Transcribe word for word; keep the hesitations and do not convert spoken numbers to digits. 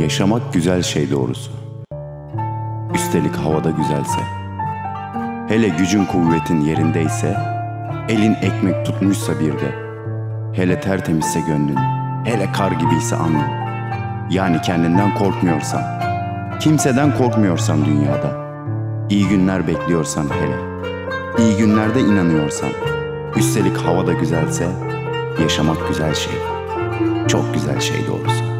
Yaşamak güzel şey doğrusu. Üstelik havada güzelse. Hele gücün kuvvetin yerindeyse, elin ekmek tutmuşsa bir de. Hele tertemizse gönlün, hele kar gibiyse anın. Yani kendinden korkmuyorsan, kimseden korkmuyorsan dünyada. İyi günler bekliyorsan hele, iyi günlerde inanıyorsan. Üstelik havada güzelse, yaşamak güzel şey. Çok güzel şey doğrusu.